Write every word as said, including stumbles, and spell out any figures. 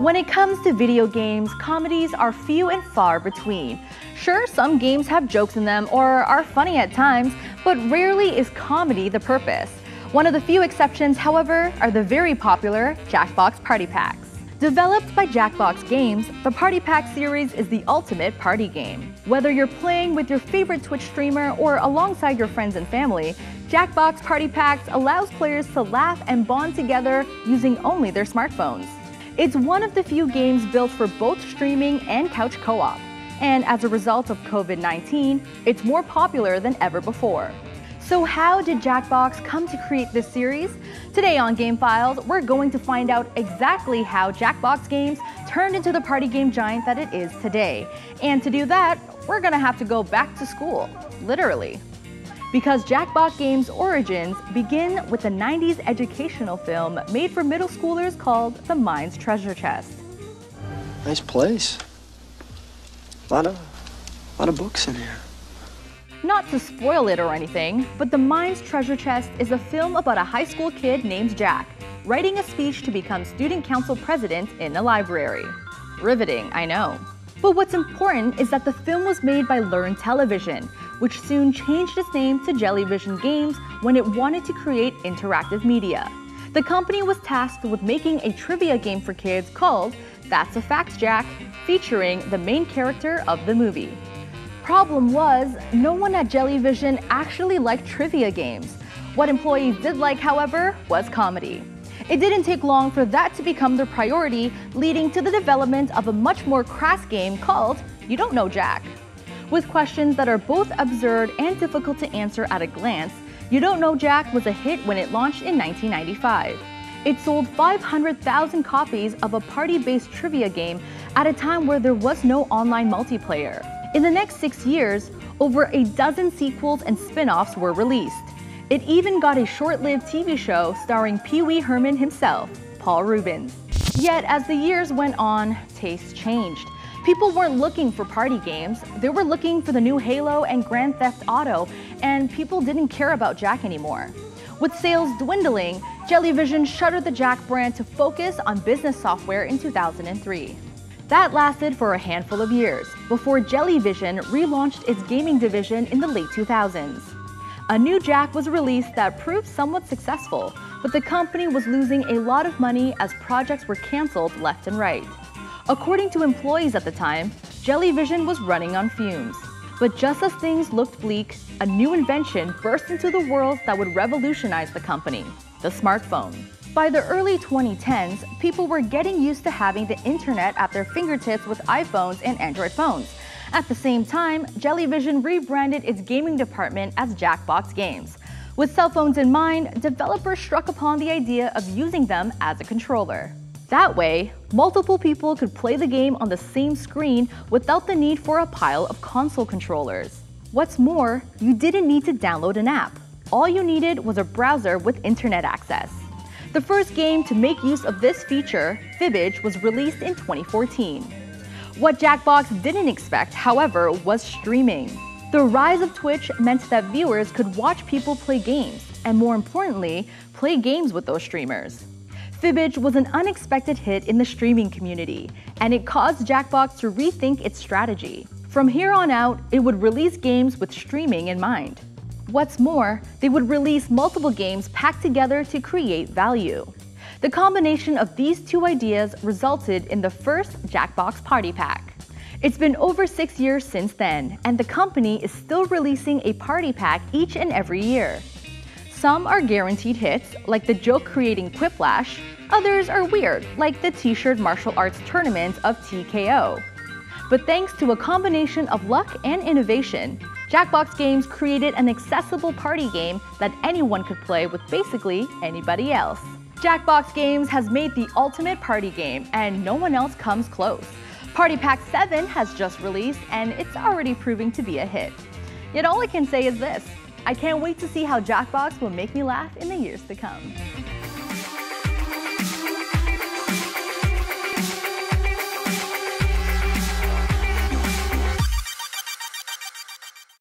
When it comes to video games, comedies are few and far between. Sure, some games have jokes in them or are funny at times, but rarely is comedy the purpose. One of the few exceptions, however, are the very popular Jackbox Party Packs. Developed by Jackbox Games, the Party Pack series is the ultimate party game. Whether you're playing with your favorite Twitch streamer or alongside your friends and family, Jackbox Party Packs allows players to laugh and bond together using only their smartphones. It's one of the few games built for both streaming and couch co-op, and as a result of COVID nineteen, it's more popular than ever before. So how did Jackbox come to create this series? Today on Game Files, we're going to find out exactly how Jackbox Games turned into the party game giant that it is today. And to do that, we're gonna have to go back to school, literally. Because Jackbox Games' origins begin with the nineties educational film made for middle schoolers called The Mind's Treasure Chest. Nice place. A lot of, a lot of books in here. Not to spoil it or anything, but The Mind's Treasure Chest is a film about a high school kid named Jack, writing a speech to become student council president in a library. Riveting, I know. But what's important is that the film was made by Learn Television, which soon changed its name to Jellyvision Games when it wanted to create interactive media. The company was tasked with making a trivia game for kids called That's a Fact, Jack, featuring the main character of the movie. Problem was, no one at Jellyvision actually liked trivia games. What employees did like, however, was comedy. It didn't take long for that to become their priority, leading to the development of a much more crass game called You Don't Know Jack. With questions that are both absurd and difficult to answer at a glance, You Don't Know Jack was a hit when it launched in nineteen ninety-five. It sold five hundred thousand copies of a party-based trivia game at a time where there was no online multiplayer. In the next six years, over a dozen sequels and spin-offs were released. It even got a short-lived T V show starring Pee-wee Herman himself, Paul Reubens. Yet as the years went on, tastes changed. People weren't looking for party games, they were looking for the new Halo and Grand Theft Auto, and people didn't care about Jack anymore. With sales dwindling, Jellyvision shuttered the Jack brand to focus on business software in two thousand three. That lasted for a handful of years, before Jellyvision relaunched its gaming division in the late two thousands. A new Jack was released that proved somewhat successful, but the company was losing a lot of money as projects were canceled left and right. According to employees at the time, Jellyvision was running on fumes. But just as things looked bleak, a new invention burst into the world that would revolutionize the company, the smartphone. By the early twenty tens, people were getting used to having the internet at their fingertips with iPhones and Android phones. At the same time, Jellyvision rebranded its gaming department as Jackbox Games. With cell phones in mind, developers struck upon the idea of using them as a controller. That way, multiple people could play the game on the same screen without the need for a pile of console controllers. What's more, you didn't need to download an app. All you needed was a browser with internet access. The first game to make use of this feature, Fibbage, was released in twenty fourteen. What Jackbox didn't expect, however, was streaming. The rise of Twitch meant that viewers could watch people play games, and more importantly, play games with those streamers. Fibbage was an unexpected hit in the streaming community, and it caused Jackbox to rethink its strategy. From here on out, it would release games with streaming in mind. What's more, they would release multiple games packed together to create value. The combination of these two ideas resulted in the first Jackbox Party Pack. It's been over six years since then, and the company is still releasing a party pack each and every year. Some are guaranteed hits, like the joke-creating Quiplash. Others are weird, like the T-shirt martial arts tournament of T K O. But thanks to a combination of luck and innovation, Jackbox Games created an accessible party game that anyone could play with basically anybody else. Jackbox Games has made the ultimate party game, and no one else comes close. Party Pack seven has just released, and it's already proving to be a hit. Yet all I can say is this, I can't wait to see how Jackbox will make me laugh in the years to come.